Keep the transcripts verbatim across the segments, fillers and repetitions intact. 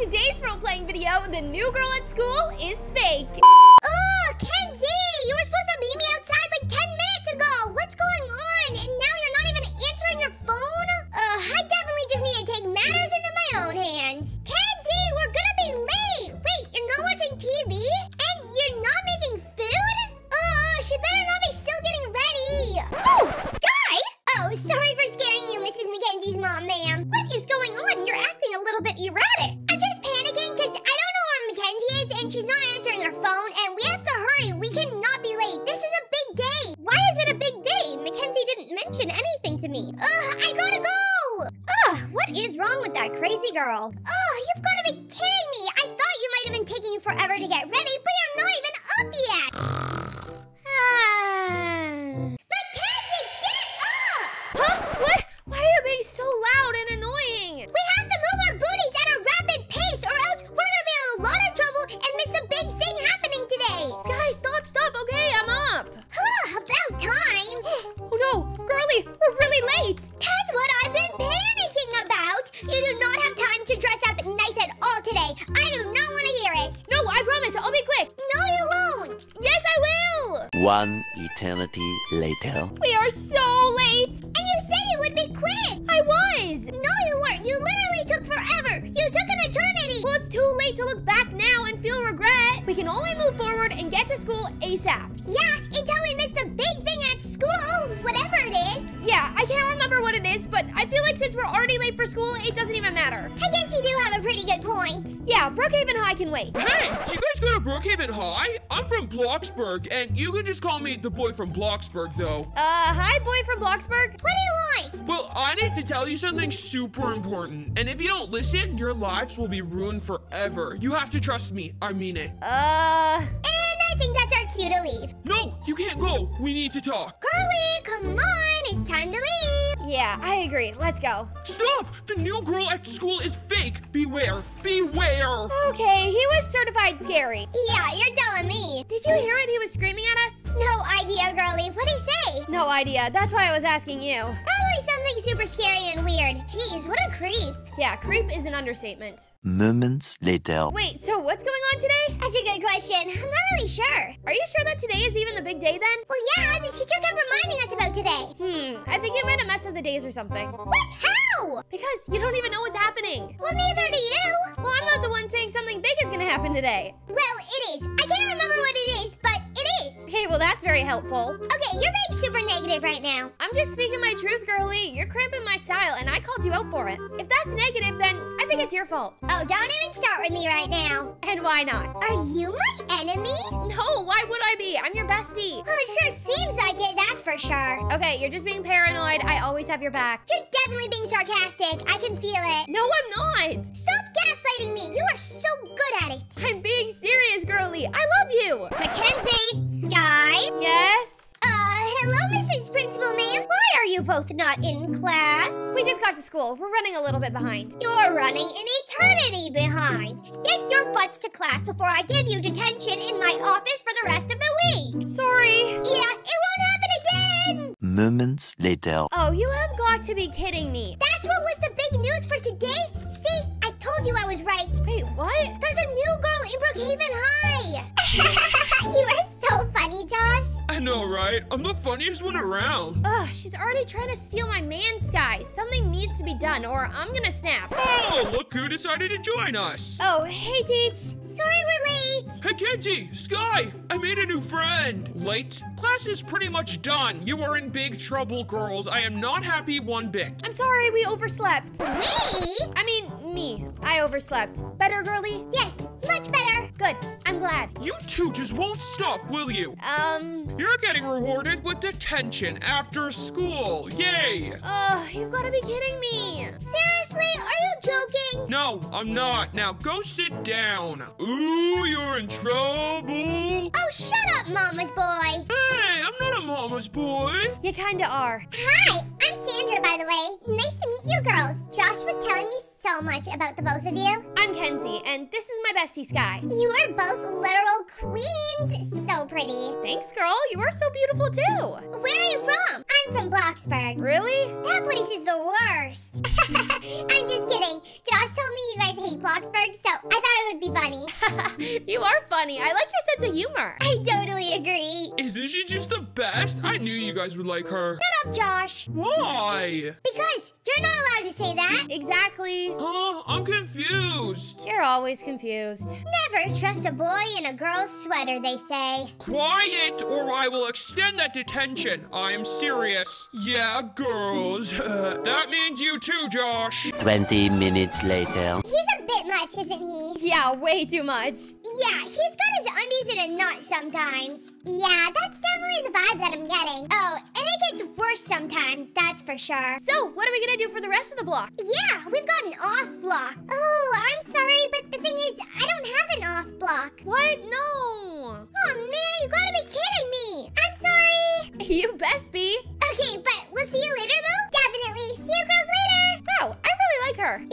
in today's role-playing video, the new girl at school is fake. Ugh, Kenzie, you were supposed to meet me outside like ten minutes ago. What's going on? And now you're not even answering your phone? Ugh, I definitely just need to take matters into my own hands. Kenzie, we're gonna be late. Wait, you're not watching T V? And you're not making food? Ugh, she better not be still getting ready. Oh, Sky! Oh, sorry for scaring you, Missus Mackenzie's mom, ma'am. What is going on? You're acting a little bit erratic. I'm just panicking because I don't know where Mackenzie is and she's not answering her phone and we have to hurry. We cannot be late. This is a big day. Why is it a big day? Mackenzie didn't mention anything to me. Ugh, I gotta go! Ugh, what is wrong with that crazy girl? Ugh, you've gotta be kidding me. I thought you might have been taking you forever to get ready, but you're not even up yet. Ah. Mackenzie, get up! Huh? What? Why are you being so loud and annoying? We have to move our booties at a rapid pace or else we're gonna be in a lot of trouble and miss the big thing happening today. Sky, stop, stop. Okay, I'm up. Huh, about time. Oh no, girly, we're really late. That's what I've been panicking about. You do not have time to dress up nice at all today. I do not want to hear it. No, I promise. I'll be quick. No, you won't. Yes, I will. One eternity later. We are so late. And you said you would be quick. I was. No, you weren't. You literally took forever. You took an eternity. Well, it's too late to look back now and feel regret. We can only move forward and get to school ASAP. Yeah, until we miss the big thing at school, whatever it is. Yeah, I can't remember what it is, but I feel like since we're already late for school, it doesn't even matter. I guess you do have a pretty good point. Yeah, Brookhaven High can wait. Hey, do you guys go to Brookhaven High? I'm from Bloxburg, and you can just call me the boy from Bloxburg, though. Uh, hi, boy from Bloxburg. What do you want? Well, I need to tell you something super important, and if you don't listen, your lives will be ruined forever. You have to trust me. I mean it. Uh... And I think that's our cue to leave. No, you can't go. We need to talk. Girly, come on. It's time to leave. Yeah, I agree. Let's go. Stop! The new girl at school is fake. Beware. Beware. Okay, he was certified scary. Yeah, you're telling me. Did you hear it? He was screaming at us? No idea, girly. What'd he say? No idea. That's why I was asking you. Probably something super scary and weird. Jeez, what a creep. Yeah, creep is an understatement. Moments later. Wait, so what's going on today? That's a good question. I'm not really sure. Are you sure that today is even the big day then? Well, yeah, the teacher kept reminding us about today. Hmm, I think you made a mess of the days or something. What? How? Because you don't even know what's happening. Well, neither do you. Well, I'm not the one saying something big is gonna happen today. Well, it is. I can't remember what it is, but it is. Okay, well, that's very helpful. Okay, you're being super negative right now. I'm just speaking my truth, girly. You're cramping my style, and I called you out for it. If that's negative, then I think it's your fault. Oh, don't even start with me right now. And why not? Are you my enemy? No, why would I be? I'm your bestie. Well, it sure seems like it, that's for sure. Okay, you're just being paranoid. I always have your back. You're definitely being sarcastic. I can feel it. No, I'm not. Stop gaslighting me. You are so good at it. I'm being serious, girly. I love you. Mackenzie. Sky. Yes? Uh, hello, Missus Principal, ma'am. Why are you both not in class? We just got to school. We're running a little bit behind. You're running an eternity behind. Get your butts to class before I give you detention in my office for the rest of the week. Sorry. Yeah, it won't happen again. Moments later. Oh, you have got to be kidding me. That's what was the big news for today? See, I told you I was right. Wait, what? There's a new girl in Brookhaven High. You are so funny, Josh. I know, right? I'm the funniest one around. Ugh, she's already trying to steal my man, Sky. Something needs to be done or I'm gonna snap. Oh, look who decided to join us. Oh, hey, Teach. Sorry we're late. Hey, Kenzie, Sky, I made a new friend. Late? Class is pretty much done. You are in big trouble, girls. I am not happy one bit. I'm sorry, we overslept. Me? I mean, me. I overslept. Better, girly? Yes, much better. Good, I'm glad. You two just won't stop, will you? Um... You're getting rewarded with detention after school. Yay! Ugh, you've got to be kidding me. Seriously? Are you joking? No, I'm not. Now go sit down. Ooh, you're in trouble. Oh, shut up, mama's boy. Hey, I'm not a mama's boy. You kind of are. Hi, I'm Sandra, by the way. Nice to meet you girls. Josh was telling me so much about the both of you. I'm Kenzie, and this is my bestie, Sky. You are both literal queens. So pretty. Thanks, girl. You are so beautiful, too. Where are you from? I'm from Bloxburg. Really? That place is the worst. I'm just kidding. Josh told me you guys hate Bloxburg, so I thought it would be funny. You are funny. I like your sense of humor. I totally agree. Isn't she just the best? I knew you guys would like her. Shut up, Josh. Why? Because you're not allowed to say that. Exactly. Huh? I'm confused. You're always confused. Never trust a boy in a girl's sweater, they say. Quiet, or I will extend that detention. I am serious. Yeah, girls. That means you too, Josh. Twenty minutes later. He's a bit much, isn't he? Yeah, way too much. Yeah, he's got his undies in a knot sometimes. Yeah, that's definitely the vibe that I'm getting. Oh, and it gets worse sometimes, that's for sure. So, what are we gonna do for the rest of the block? Yeah, we've got an off block. Oh, I'm sorry, but the thing is, I don't have an off block. What? No. Oh, man, you gotta be kidding me. I'm sorry. You best be. Okay, but we'll see you later, Mo. Definitely. See you girls later. Wow, I really like her.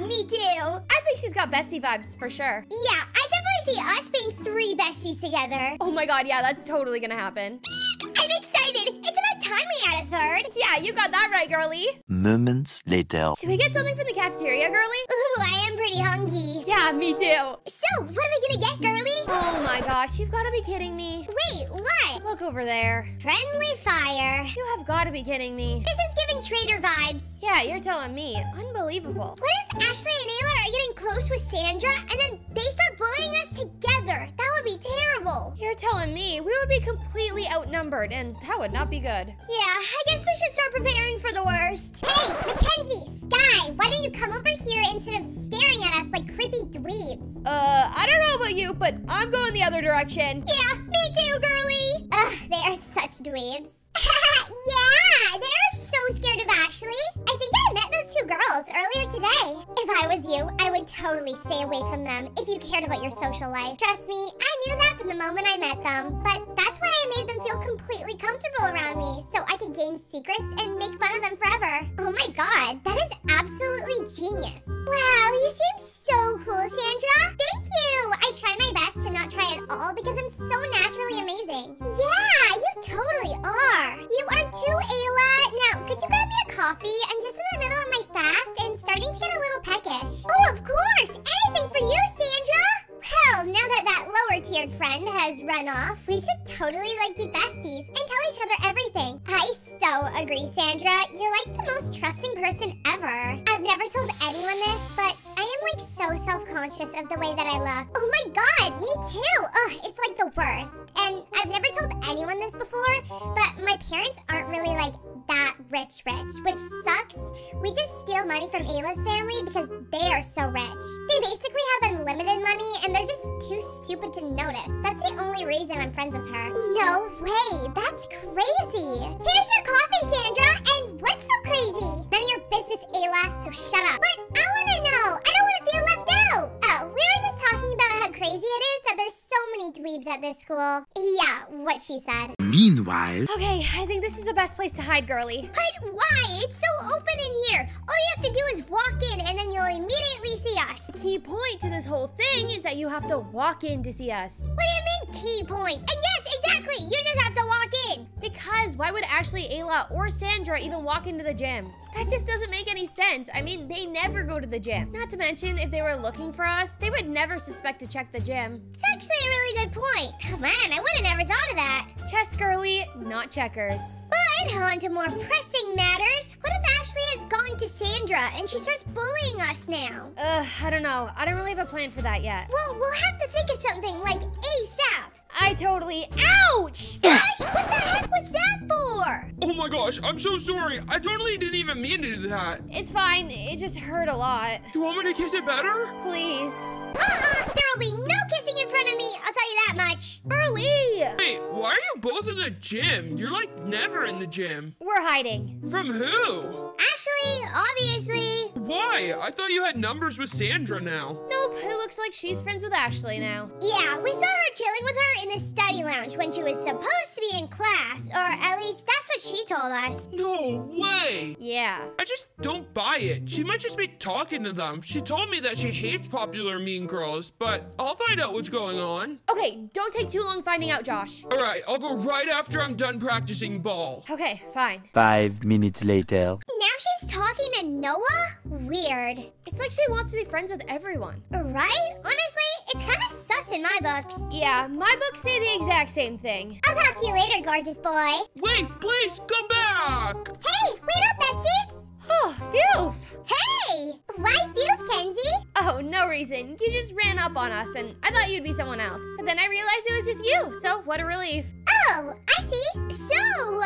Yeah, me too. I think she's got bestie vibes for sure. Yeah, I definitely see us being three besties together. Oh my god, yeah, that's totally gonna happen. I'm excited. It's about time we had a third. Yeah, you got that right, girly. Moments later. Should we get something from the cafeteria, girly? Ooh, I am pretty hungry. Yeah, me too. So, what are we gonna get, girly? Oh my gosh, you've gotta be kidding me. Wait, what? Look over there. Friendly fire. You have gotta be kidding me. This is giving traitor vibes. Yeah, you're telling me. Unbelievable. What if Ashley and Ayla are getting close with Sandra and then they start bullying us together? That would be terrible. You're telling me. We would be completely outnumbered and that would not be good. Yeah, I guess we should start preparing for the worst. Hey, Mackenzie, Sky, why don't you come over here instead of staring at us like creepy dweebs? Uh, I don't know about you, but I'm going the other direction. Yeah, me too, girly. Ugh, they are such dweebs. Yeah, they are so scared of Ashley. I think I met those two girls earlier today. If I was you, I would totally stay away from them if you cared about your social life. Trust me, I knew that from the moment I met them, but that's why I made them feel completely comfortable around me, so I could gain secrets and make fun of them forever. Oh my god, that is absolutely genius. Wow, you seem so cool, Sandra. Thank you. I try my best to not try at all because I'm so naturally amazing. Yeah, you totally are. You are too, Ayla. Now, could you grab me a coffee? I'm just in the middle of my fast and starting to get a little peckish. Oh, of course. Anything for you, Sandra. Well, now that that lower-tiered friend has run off, we should totally, like, be besties and tell each other everything. I so agree, Sandra. You're, like, the most trusting person ever. I've never told anyone this, but I am, like, so self-conscious of the way that I look. Oh, my God, me too. Ugh, it's, like, the worst. And I've never told anyone this before, but my parents aren't really, like, that rich-rich, which sucks. We just steal money from Ayla's family because they are so rich. They basically have unlimited money, and they're just too stupid to notice. That's the only reason I'm friends with her. No way, that's crazy. Here's your coffee, Sandra, and what's so crazy? None of your business, Ayla, so shut up. But I wanna know, I don't wanna feel left out. Oh, we were just talking about how crazy it is that there's so many dweebs at this school. Yeah, what she said. Meanwhile. Okay, I think this is the best place to hide, girly. But why? It's so open in here. All you have to do is walk in and then you'll immediately see us. The key point to this whole thing is that you have to walk in to see us. What do you mean key point? And yes, exactly. You just have to walk in. Because why would Ashley, Ayla, or Sandra even walk into the gym? That just doesn't make any sense. I mean, they never go to the gym. Not to mention, if they were looking for us, they would never suspect to check the gym. It's actually a really good point. Oh man, I would have never thought of that. Chess, girly, not checkers. But on to more pressing matters. What if Ashley has gone to Sandra and she starts bullying us now? Ugh, I don't know. I don't really have a plan for that yet. Well, we'll have to think of something, like ASAP. I totally... Ouch! Gosh, what the heck was that for? Oh my gosh, I'm so sorry. I totally didn't even mean to do that. It's fine. It just hurt a lot. You want me to kiss it better? Please. Uh-uh! There will be no kissing in front of me. I'll tell you that much. Early! Wait, why are you both in the gym? You're, like, never in the gym. We're hiding. From who? Ashley, obviously. Why? I thought you had numbers with Sandra now. Nope, it looks like she's friends with Ashley now. Yeah, we saw her chilling with her in the study lounge when she was supposed to be in class, or at least that's what she told us. No way! Yeah. I just don't buy it. She might just be talking to them. She told me that she hates popular mean girls, but I'll find out what's going on. Okay, don't take too long finding out, Josh. All right, I'll go right after I'm done practicing ball. Okay, fine. Five minutes later. Now she's talking to Noah? Weird. It's like she wants to be friends with everyone. Right? Honestly, it's kind of sus in my books. Yeah, my books say the exact same thing. I'll talk to you later, gorgeous boy. Wait, please, come back! Hey, wait up, besties! Oh, Phew! Hey! Why Phew, Kenzie? Oh, no reason. You just ran up on us, and I thought you'd be someone else. But then I realized it was just you, so what a relief. Oh, I see. So, uh,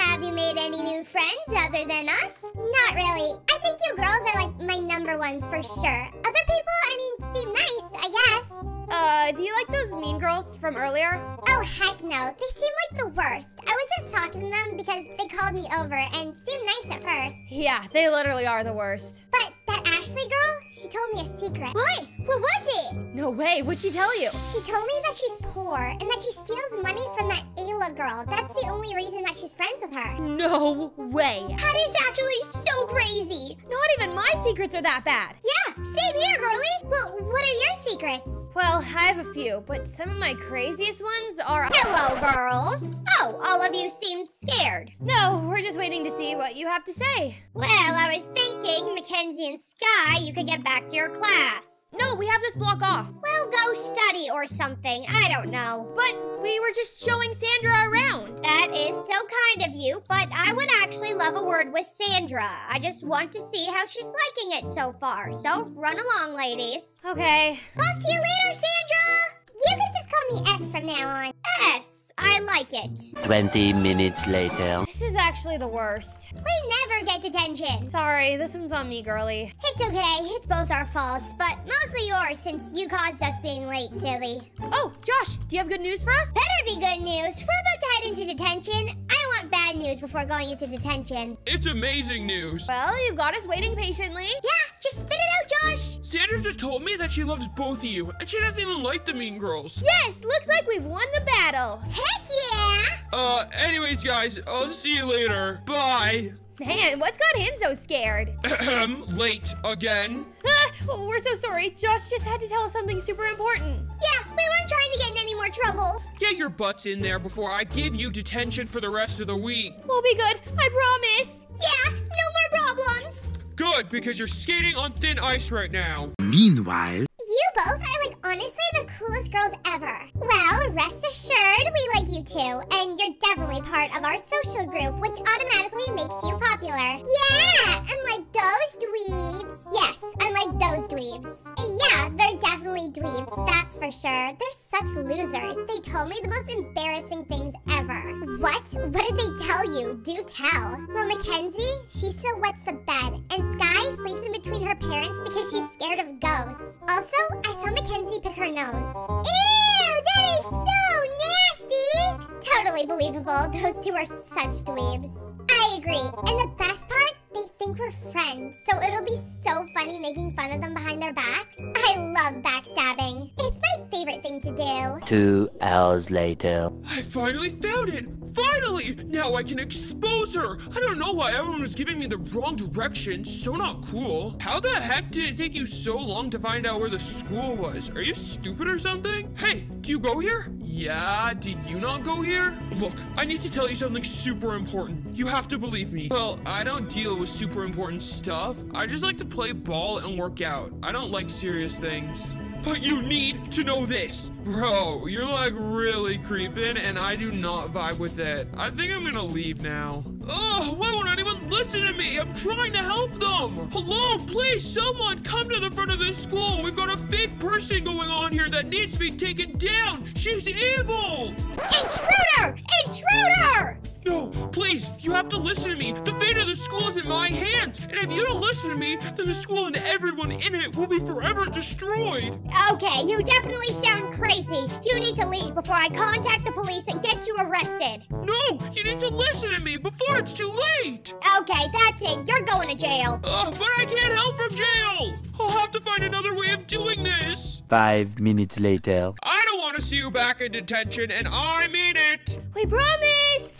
have you made any new friends other than us? Not really. I think you girls are, like, my number ones for sure. Other people, I mean, seem nice, I guess. Uh, do you like those mean girls from earlier? Oh, heck no. They seem like the worst. I was just talking to them because they called me over and seemed nice at first. Yeah, they literally are the worst. But that Ashley girl, she told me a secret. What? What was it? No way. What'd she tell you? She told me that she's poor and that she steals money from that Ayla girl. That's the only reason that she's friends with her. No way. That is actually so crazy. Not even my secrets are that bad. Yeah, same here, girlie. Well, what are your secrets? Well, I have a few, but some of my craziest ones are... Hello, girls. Oh, all of you seem scared. No, we're just waiting to see what you have to say. Well, I was thinking, Mackenzie and Skye, you could get back to your class. No, we have this block off. Well, go study or something. I don't know. But we were just showing Sandra around. That is so kind of you, but I would actually love a word with Sandra. I just want to see how she's liking it so far. So run along, ladies. Okay. Talk to you later, Sandra. You can just call me S from now on. S, I like it. twenty minutes later. This is actually the worst. We never get detention. Sorry, this one's on me, girly. It's okay, it's both our faults, but mostly yours since you caused us being late, silly. Oh, Josh, do you have good news for us? Better be good news. We're about to head into detention. I want bad news before going into detention. It's amazing news. Well, you got us waiting patiently. Yeah, just spit it out, Josh. Sandra just told me that she loves both of you, and she doesn't even like the mean girls. Yes, looks like we've won the battle. Heck yeah! Uh, anyways, guys, I'll see you later. Bye. Man, what's got him so scared? Ahem, late again. Ah, we're so sorry. Josh just had to tell us something super important. Yeah, we weren't trying to get in any more trouble. Get your butts in there before I give you detention for the rest of the week. We'll be good, I promise. Yeah, no more problems. Good, because you're skating on thin ice right now. Meanwhile... You both are, like, honestly the coolest girls ever. Well, rest assured, we like you two, and you're definitely part of our social group, which automatically makes you popular. Yeah, unlike those dweebs. Yes, unlike those dweebs. Yeah, they're definitely dweebs, that's for sure. They're such losers. They told me the most embarrassing things ever. What? What did they tell you? Do tell. Well, Mackenzie, she still wets the bed, and Skye sleeps in between her parents because she's scared of ghosts. Also, I saw Mackenzie pick her nose. Ew, that is so nasty! Totally believable. Those two are such dweebs. I agree. And the best part, they think we're friends, so it'll be so funny making fun of them behind their backs. I love backstabbing. It's my favorite thing to do. Two hours later. I finally found it! Finally! Now I can expose her! I don't know why everyone was giving me the wrong direction. So not cool. How the heck did it take you so long to find out where the school was? Are you stupid or something? Hey, do you go here? Yeah, did you not go here? Look, I need to tell you something super important. You have to believe me. Well, I don't deal with super important stuff. I just like to play ball and work out. I don't like serious things. But you need to know this. Bro, you're like really creeping and I do not vibe with it. I think I'm gonna leave now. Oh, why won't anyone listen to me? I'm trying to help them. Hello, please, someone come to the front of this school. We've got a fake person going on here that needs to be taken down. She's evil. Intruder! Intruder! No, please, you have to listen to me. The fate of the school is in my hands. And if you don't listen to me, then the school and everyone in it will be forever destroyed. Okay, you definitely sound crazy. You need to leave before I contact the police and get you arrested. No, you need to listen to me before it's too late. Okay, that's it. You're going to jail. Uh, but I can't help from jail. I'll have to find another way of doing this. Five minutes later. I don't want to see you back in detention, and I mean it. We promise.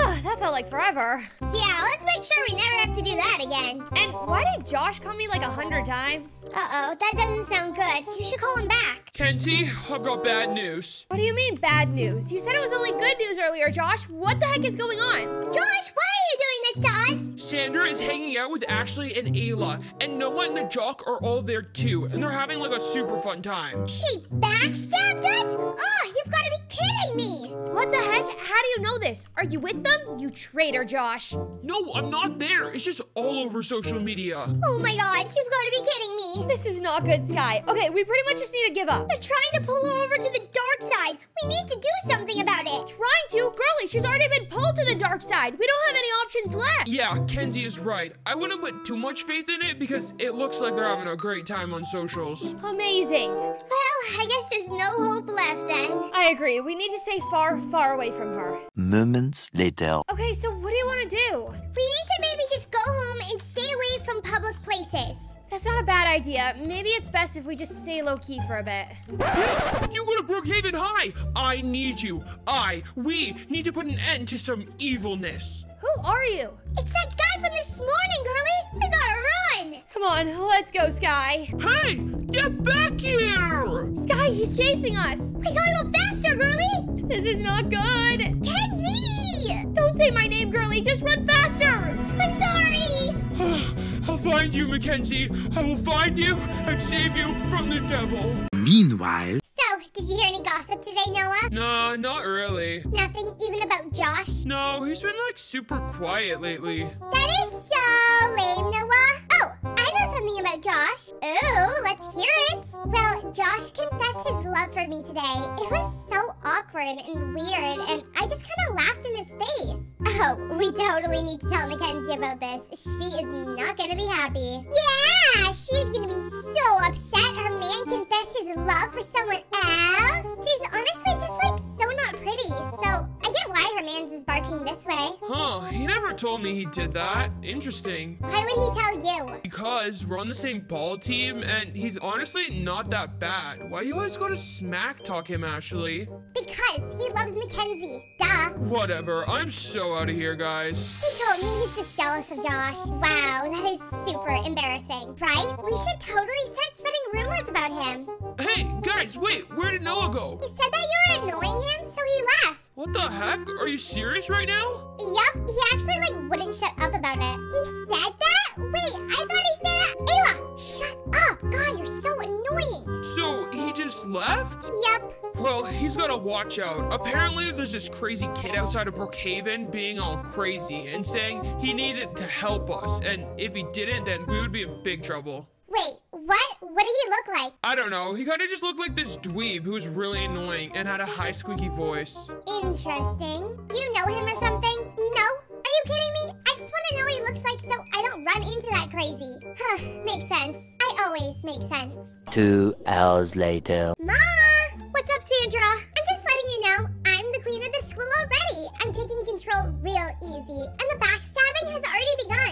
Oh, that felt like forever. Yeah, let's make sure we never have to do that again. And why did Josh call me like a hundred times? Uh-oh, that doesn't sound good. You should call him back. Kenzie, I've got bad news. What do you mean bad news? You said it was only good news earlier, Josh. What the heck is going on? Josh, why are you doing this to us? Sandra is hanging out with Ashley and Ayla, and Noah and the Jock are all there too, and they're having like a super fun time. She backstabbed us? Oh, you've got to be kidding me! What the heck? How do you know this? Are you with them, you traitor, Josh? No, I'm not there. It's just all over social media. Oh my god, you've got to be kidding me. This is not good, Sky. Okay, we pretty much just need to give up. They're trying to pull her over to the dark side. We need to do something about it. Trying to? Girlie, she's already been pulled to the dark side. We don't have any options left. Yeah, Kenzie is right. I wouldn't put too much faith in it because it looks like they're having a great time on socials. Amazing. Well, I guess there's no hope left then. I agree. We need to stay far, far away from her. Moments later. Okay, so what do you want to do? We need to maybe just go home and stay away from public places. That's not a bad idea. Maybe it's best if we just stay low-key for a bit. Yes! You go to Brookhaven High! I need you. I, we, need to put an end to some evilness. Who are you? It's that guy from this morning, Girlie! We gotta run! Come on, let's go, Sky. Hey! Get back here! Sky, he's chasing us! We gotta go faster, Girlie! This is not good! Kenzie! Don't say my name, Girlie! Just run faster! I'm sorry! I'll find you, Mackenzie. I will find you and save you from the devil. Meanwhile... So, did you hear any gossip today, Noah? Nah, not really. Nothing even about Josh? No, he's been, like, super quiet lately. That is so lame, Noah. Oh, I know something about Josh. Ooh, let's hear it. Well, Josh confessed his love for me today. It was so awkward and weird, and I just kind of laughed in his face. Oh, we totally need to tell Mackenzie about this. She is not gonna be happy. Yeah, she's gonna be so upset her man confessed his love for someone else. She's honestly just like so not pretty, so I get why her man's is barking this way. Huh, he never told me he did that. Interesting. Why would he tell you? Because we're on the same ball team, and he's honestly not that bad. Why you always gotta smack talk him, Ashley? Because he loves Mackenzie, duh. Whatever, I'm so out of here, guys. He told me he's just jealous of Josh. Wow, that is super embarrassing, right? We should totally start spreading rumors about him. Hey, guys, wait, where did Noah go? He said that you were annoying him, so he left. What the heck? Are you serious right now? Yup, he actually, like, wouldn't shut up about it. He said that? Wait, I thought he said that. Ayla, shut up. God, you're so annoying. So, he just left? Yup. Well, he's gotta watch out. Apparently, there's this crazy kid outside of Brookhaven being all crazy and saying he needed to help us, and if he didn't, then we would be in big trouble. Wait, what? What did he look like? I don't know. He kind of just looked like this dweeb who was really annoying and had a high, squeaky voice. Interesting. Do you know him or something? No? Are you kidding me? I just want to know what he looks like so I don't run into that crazy. Huh, makes sense. I always make sense. Two hours later. Mom! What's up, Sandra? I'm just letting you know, I'm the queen of the school already. I'm taking control real easy, and the backstabbing has already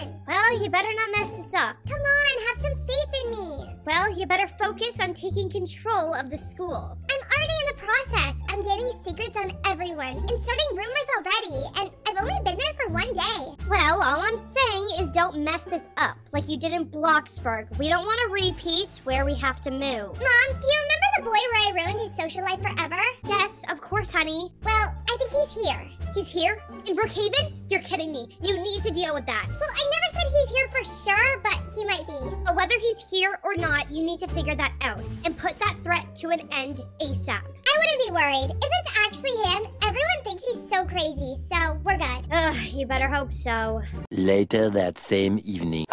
begun. Well, you better not mess this up. Come on, have some faith in me. Well, you better focus on taking control of the school. I'm already in the process. I'm getting secrets on everyone and starting rumors already, and I've only been there for one day. Well, all I'm saying is don't mess this up, like you did in Bloxburg. We don't want to repeat where we have to move. Mom, do you remember the boy where I ruined his social life forever? Yes, of course, honey. Well, I think he's here. He's here? In Brookhaven? You're kidding me. You need to deal with that. Well, I never said he's here for sure, but he might be. But whether he's here or not, you need to figure that out and put that threat to an end ASAP. I wouldn't be worried. If it's actually him, everyone thinks he's so crazy, so we're good. Ugh, you better hope so. Later that same evening.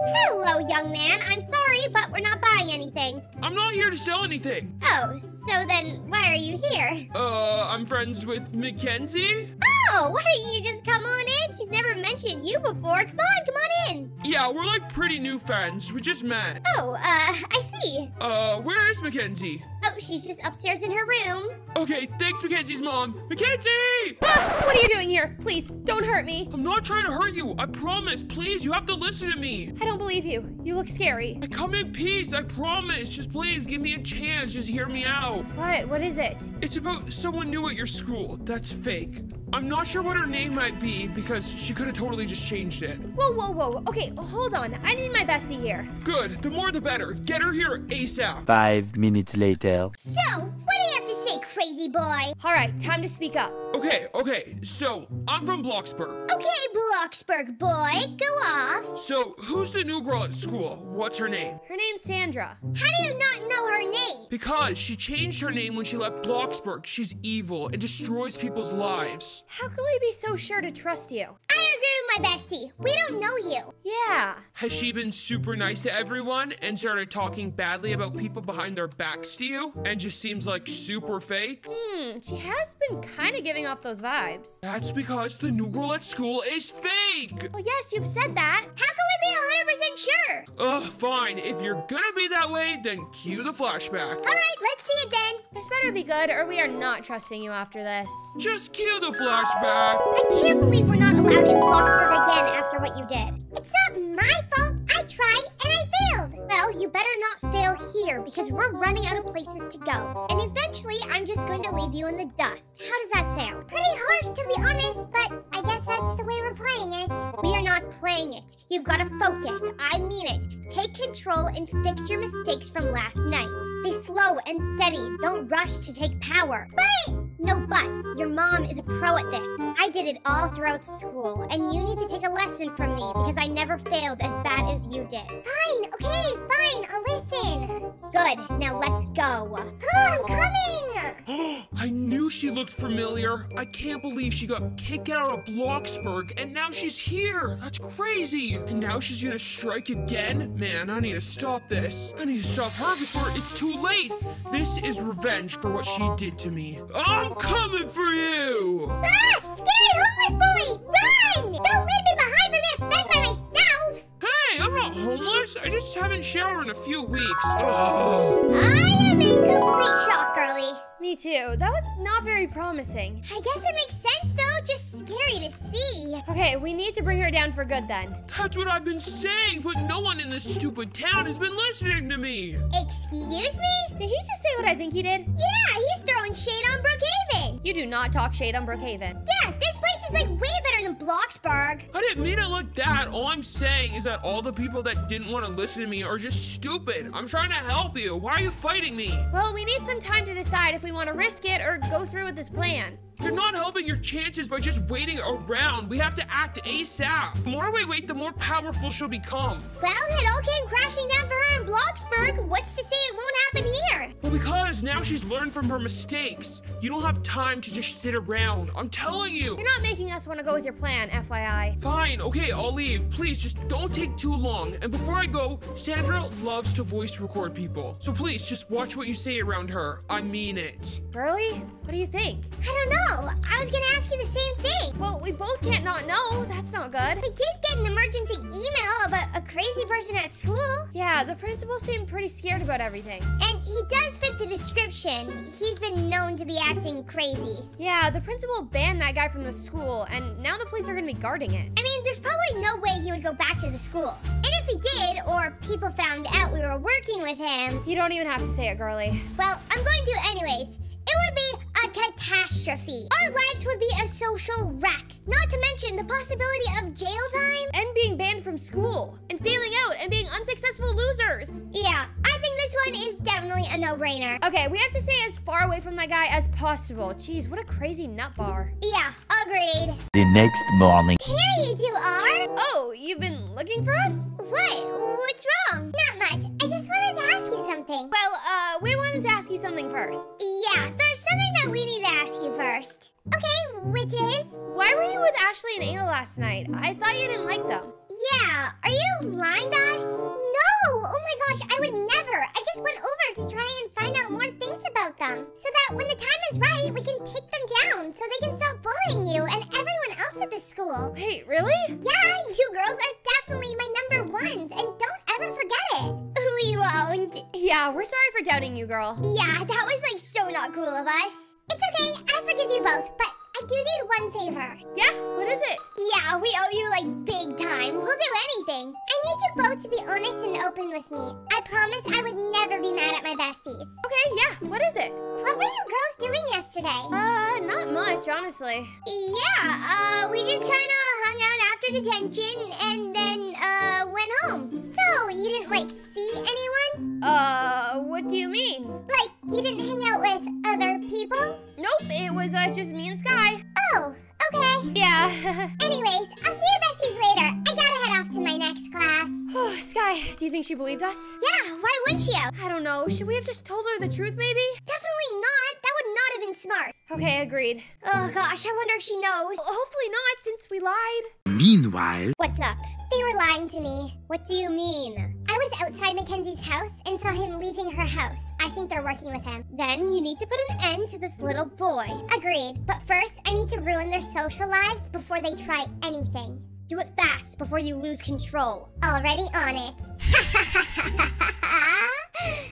Hello, young man. I'm sorry, but we're not buying anything. I'm not here to sell anything. Oh, so then why are you here? Uh, I'm friends with Mackenzie. Oh, why don't you just come on in? She's never mentioned you before. Come on, come on in. Yeah, we're like pretty new friends. We just met. Oh, uh, I see. Uh, where is Mackenzie? Oh, she's just upstairs in her room. Okay, thanks, Mackenzie's mom. Mackenzie! Ah, what are you doing here? Please, don't hurt me. I'm not trying to hurt you. I promise. Please, you have to listen to me. I don't believe you. You look scary. I come in peace. I promise. Just please give me a chance. Just hear me out. What? What is it? It's about someone new at your school. That's fake. I'm not sure what her name might be because she could have totally just changed it. Whoa, whoa, whoa. Okay, hold on. I need my bestie here. Good. The more the better. Get her here ASAP. Five minutes later. So, what do you have to say, crazy crazy boy. All right, time to speak up. Okay, okay, so I'm from Bloxburg. Okay, Bloxburg boy, go off. So who's the new girl at school? What's her name? Her name's Sandra. How do you not know her name? Because she changed her name when she left Bloxburg. She's evil and destroys people's lives. How can we be so sure to trust you? I agree with my bestie. We don't know you. Yeah. Has she been super nice to everyone and started talking badly about people behind their backs to you? And just seems like super fake? Hmm, she has been kind of giving off those vibes. That's because the new girl at school is fake! Well, yes, you've said that. How can we be one hundred percent sure? Ugh, fine. If you're gonna be that way, then cue the flashback. All right, let's see it then. This better be good or we are not trusting you after this. Just cue the flashback. I can't believe we're not allowed in Bloxburg again after what you did. It's not my fault. I tried and I failed. Well, you better not fail here because we're running out of places to go. And eventually, I'm just going to leave you in the dust. How does that sound? Pretty harsh to be honest, but I guess that's the way we're playing it. We are not playing it. You've got to focus. I mean it. Take control and fix your mistakes from last night. Be slow and steady. Don't rush to take power. But... No buts. Your mom is a pro at this. I did it all throughout school, and you need to take a lesson from me because I never failed as bad as you did. Fine, okay, fine, I'll listen. Good, now let's go. Oh, I'm coming! I knew she looked familiar. I can't believe she got kicked out of Bloxburg, and now she's here. That's crazy. And now she's gonna strike again? Man, I need to stop this. I need to stop her before it's too late. This is revenge for what she did to me. Oh! I'm coming for you! Ah! Scary homeless boy! Run! Don't leave me behind for me to fend by myself! Hey, I'm not homeless. I just haven't showered in a few weeks. Oh. I am in complete shock, girlie. Me too. That was not very promising. I guess it makes sense, though. Just scary to see. Okay, we need to bring her down for good, then. That's what I've been saying, but no one in this stupid town has been listening to me. Excuse me? Did he just say what I think he did? Yeah, he's throwing shade on Brookhaven. You do not talk shade on Brookhaven. Yeah, this place is like way better than Bloxburg. I didn't mean it like that. All I'm saying is that all the people that didn't want to listen to me are just stupid. I'm trying to help you. Why are you fighting me? Well, we need some time to decide if we want to risk it or go through with this plan. You're not helping your chances by just waiting around. We have to act ASAP. The more we wait, the more powerful she'll become. Well, it all came crashing down for her in Bloxburg. What's to say it won't happen here? Well, because now she's learned from her mistakes. You don't have time to just sit around. I'm telling you. You're not making us want to go with your plan, F Y I. Fine, okay, I'll leave. Please, just don't take too long. And before I go, Sandra loves to voice record people. So please, just watch what you say around her. I mean it. Burley, what do you think? I don't know. I was gonna ask you the same thing. Well, we both can't not know. That's not good. We did get an emergency email about a crazy person at school. Yeah, the principal seemed pretty scared about everything. And he does fit the description. He's been known to be acting crazy. Yeah, the principal banned that guy from the school, and now the police are gonna be guarding it. I mean, there's probably no way he would go back to the school. And if he did, or people found out we were working with him... You don't even have to say it, girly. Well, I'm going to anyways. It would be... a catastrophe. Our lives would be a social wreck. Not to mention the possibility of jail time. And being banned from school. And failing out and being unsuccessful losers. Yeah, I think this one is definitely a no-brainer. Okay, we have to stay as far away from that guy as possible. Jeez, what a crazy nut bar. Yeah, agreed. The next morning. Here you two are. Oh, you've been looking for us? What? What's wrong? Not much. I just wanted to ask you something. Well, uh, we wanted to ask you something first. Yeah, there's something that we need to ask you first. Okay, which is? Why were you with Ashley and Ayla last night? I thought you didn't like them. Yeah, are you lying to us? No, oh my gosh, I would never. I just went over to try and find out more things about them so that when the time is right, we can take them down so they can stop bullying you and everyone else at the school. Wait, really? Yeah, you girls are definitely my number ones and don't ever forget it. We won't. Yeah, we're sorry for doubting you, girl. Yeah, that was like so not cool of us. It's okay, I forgive you both, but I do need one favor. Yeah, what is it? Yeah, we owe you like big time. We'll do anything. I need you both to be honest and open with me. I promise I would never be mad at my besties. Okay, yeah, what is it? What were you girls doing yesterday? Uh, not much, honestly. Yeah, uh, we just kind of hung out after detention and then, uh, went home. So, you didn't like see anyone? Uh, what do you mean? Like, you didn't hang out with other people? Nope, it was uh, just me and Sky. Oh, okay. Yeah. Anyways, I'll see you besties later. I gotta head off to my next class. Sky, do you think she believed us? Yeah, why would she have? I don't know. Should we have just told her the truth, maybe? Definitely not. That would not have been smart. Okay, agreed. Oh, gosh, I wonder if she knows. Well, hopefully not, since we lied. Meanwhile... What's up? They were lying to me. What do you mean? I was outside Mackenzie's house and saw him leaving her house. I think they're working with him. Then you need to put an end to this little boy. Agreed, but first I need to ruin their social lives before they try anything. Do it fast before you lose control. Already on it.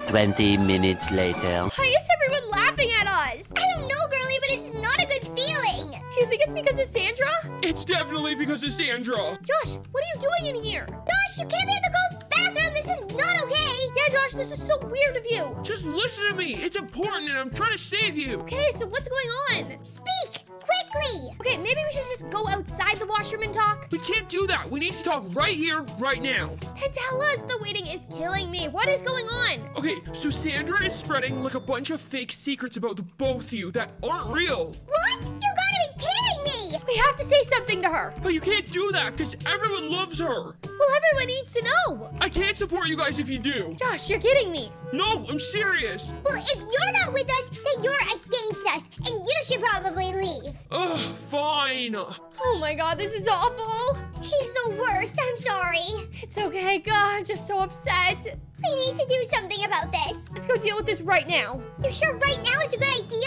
twenty minutes later. Why is everyone laughing at us? I don't know, girly, but it's not a good feeling. Do you think it's because of Sandra? It's definitely because of Sandra. Josh, what are you doing in here? Josh, you can't be in the girls' bathroom. This is not okay. Yeah, Josh, this is so weird of you. Just listen to me. It's important, and I'm trying to save you. Okay, so what's going on? Speak. Quickly! Okay, maybe we should just go outside the washroom and talk. We can't do that. We need to talk right here, right now. Hidela's, the waiting is killing me. What is going on? Okay, so Sandra is spreading like a bunch of fake secrets about the both of you that aren't real. What? You gotta be kidding me! We have to say something to her. But you can't do that because everyone loves her. Well, everyone needs to know. I can't support you guys if you do. Josh, you're kidding me. No, I'm serious. Well, if you're not with us, then you're against us, and you should probably leave. Ugh, fine. Oh my god, this is awful. He's the worst, I'm sorry. It's okay, God, I'm just so upset. We need to do something about this. Let's go deal with this right now. You sure right now is a good idea?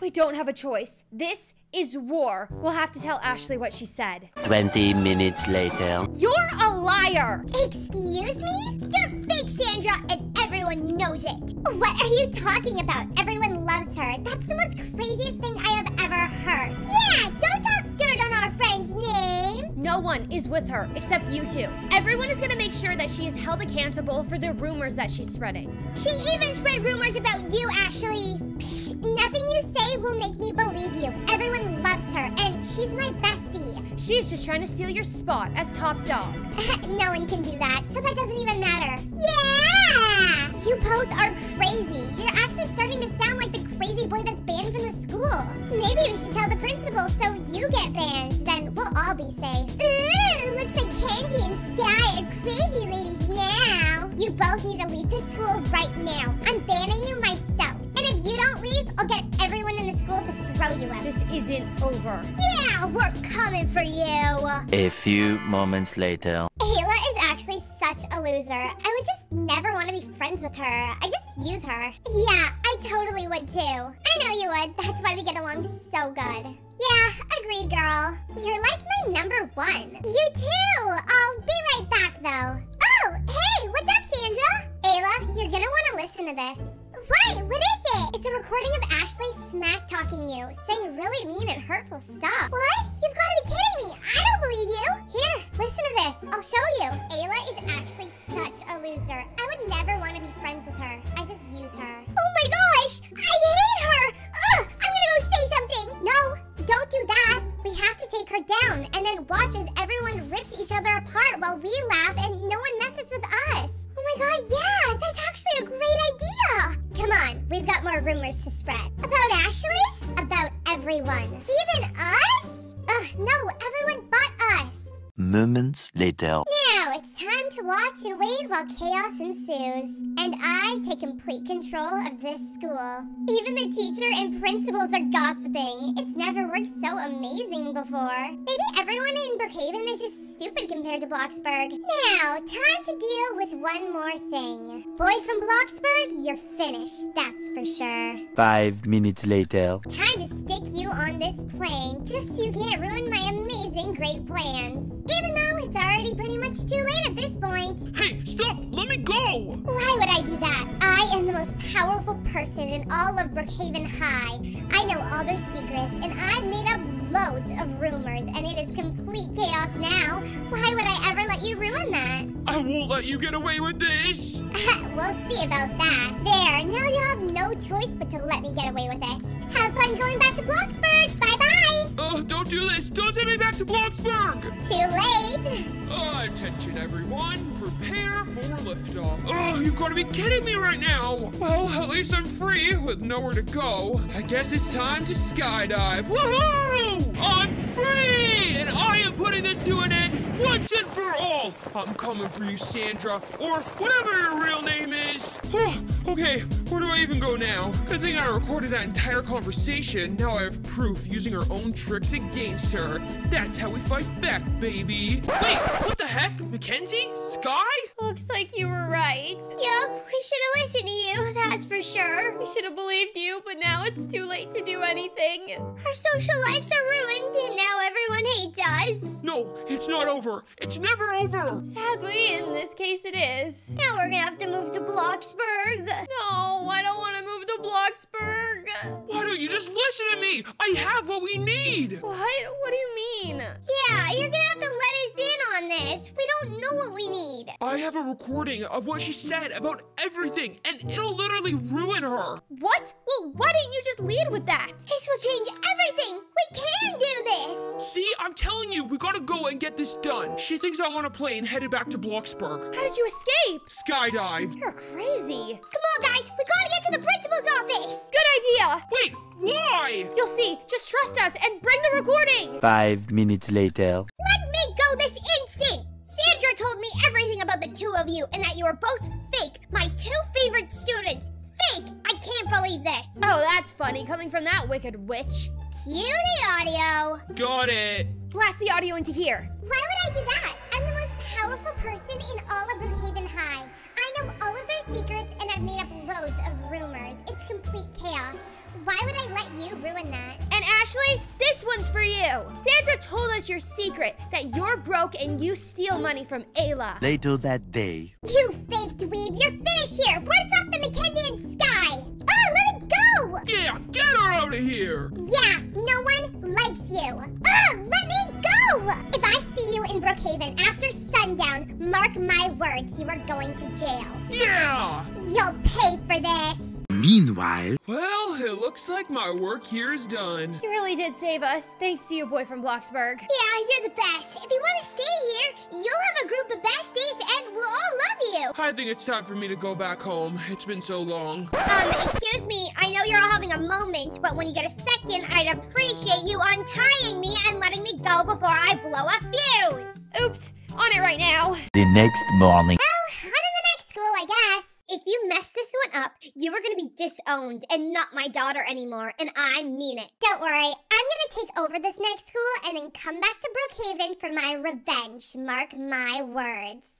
We don't have a choice. This is war. We'll have to tell Ashley what she said. twenty minutes later. You're a liar. Excuse me? You're fake, Sandra, and everyone knows it. What are you talking about? Everyone loves her. That's the most craziest thing I have ever heard. Yeah, don't talk dirt on our friend's name. No one is with her except you two. Everyone is gonna make sure that she is held accountable for the rumors that she's spreading. She even spread rumors about you, Ashley. Psh, nothing you say will make me believe you. Everyone loves her, and she's my bestie. She's just trying to steal your spot as top dog. No one can do that, so that doesn't even matter. Yeah! You both are crazy. You're actually starting to sound like the crazy boy that's banned from the school. Maybe we should tell the principal so you get banned. Then we'll all be safe. Ooh, looks like Kenzie and Sky are crazy ladies now. You both need to leave this school right now. I'm banning you myself. If you don't leave, I'll get everyone in the school to throw you out. This isn't over. Yeah, we're coming for you. A few moments later. Ayla is actually such a loser. I would just never want to be friends with her. I just use her. Yeah, I totally would too. I know you would. That's why we get along so good. Yeah, agreed, girl. You're like my number one. You too. I'll be right back, though. Oh, hey, what's up, Sandra? Ayla, you're gonna want to listen to this. What? What is it? It's a recording of Ashley smack-talking you, saying really mean and hurtful stuff. What? You've got to be kidding me. I don't believe you. Here, listen to this. I'll show you. Ayla is actually such a loser. I would never want to be friends with her. I just use her. Oh my gosh! I hate her! Ugh! I'm gonna go say something! No, don't do that. We have to take her down and then watch as everyone rips each other apart while we laugh and no one messes with us. Oh my god, yeah! That's actually a great idea! Come on, we've got more rumors to spread. About Ashley? About everyone. Even us? Ugh, no, everyone but us. Moments later. Now it's time to watch and wait while chaos ensues. And I take complete control of this school. Even the teacher and principals are gossiping. It's never worked so amazing before. Maybe everyone in Brookhaven is just stupid compared to Bloxburg. Now, time to deal with one more thing. Boy from Bloxburg, you're finished, that's for sure. Five minutes later. Time to stick you on this plane, just so you can't ruin my amazing great plans. Even though it's already pretty much too late at this point. Hey, stop! Let me go! Why would I do that? I am the most powerful person in all of Brookhaven High. I know all their secrets, and I've made up loads of rumors, and it is complete chaos now. Why would I ever let you ruin that? I won't let you get away with this. We'll see about that. There, now you have no choice but to let me get away with it. Have fun going back to Bloxburg. Bye-bye. Oh, don't do this. Don't send me back to Bloxburg! Too late! Uh, attention everyone, prepare for liftoff. Oh, you've got to be kidding me right now! Well, at least I'm free with nowhere to go. I guess it's time to skydive. Woohoo! I'm free! And I am putting this to an end once and for all! I'm coming for you, Sandra, or whatever your real name is. Oh, okay, where do I even go now? Good thing I recorded that entire conversation. Now I have proof using her own tricks against her. That's how we fight back, baby. Wait, what the heck? Mackenzie? Sky? Looks like you were right. Yup, we should have listened to you, that's for sure. We should have believed you, but now it's too late to do anything. Our social lives are ruined, and now everyone hates us. No, it's not over. It's never over. Sadly, in this case, it is. Now we're gonna have to move to Bloxburg. No, I don't want to move to Bloxburg. Why don't you just listen to me? I have what we need. What? What do you mean? Yeah, you're gonna have to let us in on this. We don't know what we need. I have a recording of what she said about everything, and it'll literally ruin her. What? Well, why didn't you just lead with that? This will change everything. We can do this. See, I'm telling you, we gotta go and get this done. She thinks I'm on a plane headed back to Bloxburg. How did you escape? Skydive. You're crazy. Come on, guys. We gotta get to the principal's office. Good idea. Wait. Why? You'll see. Just trust us and bring the recording. Five minutes later. Let me go this instant. Sandra told me everything about the two of you and that you are both fake. My two favorite students. Fake. I can't believe this. Oh, that's funny. Coming from that wicked witch. Cue the audio. Got it. Blast the audio into here. Why would I do that? I'm the most powerful person in all of Brookhaven High. I know all of their secrets and I've made up loads of rumors. It's complete chaos. Why would I let you ruin that? And Ashley, this one's for you. Sandra told us your secret, that you're broke and you steal money from Ayla. Later that day. You fake dweeb, you're finished here. Worse off than Mackenzie and Sky. Oh, let me go. Yeah, get her out of here. Yeah, no one likes you. Oh, let me go. If I see you in Brookhaven after sundown, mark my words, you are going to jail. Yeah. You'll pay for this. Meanwhile... Well, it looks like my work here is done. You really did save us, thanks to your boy from Bloxburg. Yeah, you're the best. If you want to stay here, you'll have a group of besties and we'll all love you. I think it's time for me to go back home. It's been so long. Um, excuse me, I know you're all having a moment, but when you get a second, I'd appreciate you untying me and letting me go before I blow a fuse. Oops, on it right now. The next morning... Well, on to the next school, I guess. If you mess this one up, you are going to be disowned and not my daughter anymore, and I mean it. Don't worry, I'm going to take over this next school and then come back to Brookhaven for my revenge. Mark my words.